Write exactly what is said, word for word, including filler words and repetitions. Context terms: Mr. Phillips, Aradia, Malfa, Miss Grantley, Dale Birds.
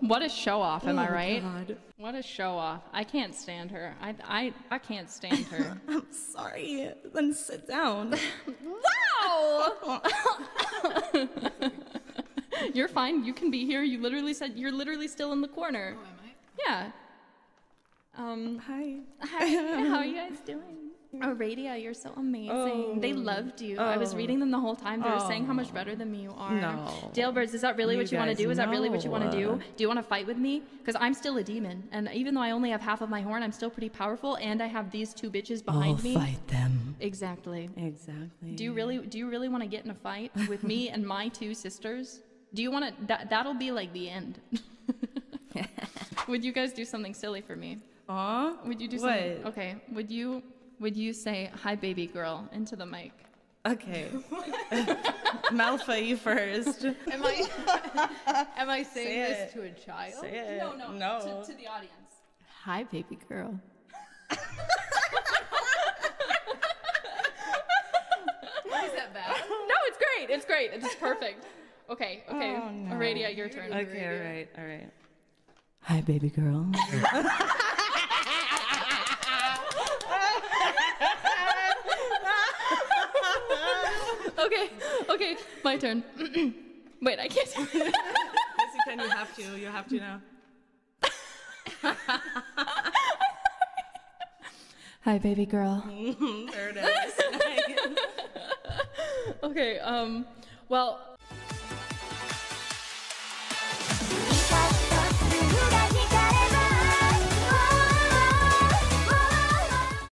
What a show-off, am oh I right? God. What a show-off. I can't stand her. I, I, I can't stand her. I'm sorry. Then sit down. Wow! You're fine. You can be here. You literally said you're literally still in the corner. Oh, am I? Yeah. Um, hi. Hi. How are you guys doing? Aradia, you're so amazing. Oh. They loved you. Oh. I was reading them the whole time. They were oh. saying how much better than me you are. No. Dale Birds, is that really you what you want to do? Is that really what you want to do? Do you want to fight with me? Because I'm still a demon. And even though I only have half of my horn, I'm still pretty powerful. And I have these two bitches behind I'll me. I'll fight them. Exactly. Exactly. Do you really, do you really want to get in a fight with me and my two sisters? Do you want to... That, that'll be like the end. Would you guys do something silly for me? Aw? Would you do what? something... Okay. Would you... Would you say, hi, baby girl, into the mic? Okay. Malfa, you first. Am I, am I saying say this it. to a child? Say it. No, no, no. To, to the audience. Hi, baby girl. Is that bad? No, it's great. It's great. It's perfect. Okay, okay. Oh, no. Aradia, your turn. Okay, Aradia. all right, all right. Hi, baby girl. Okay, okay, my turn. Wait, I can't. Yes, you can. You have to. You have to now. Hi, baby girl. There it is. Okay. Um. Well.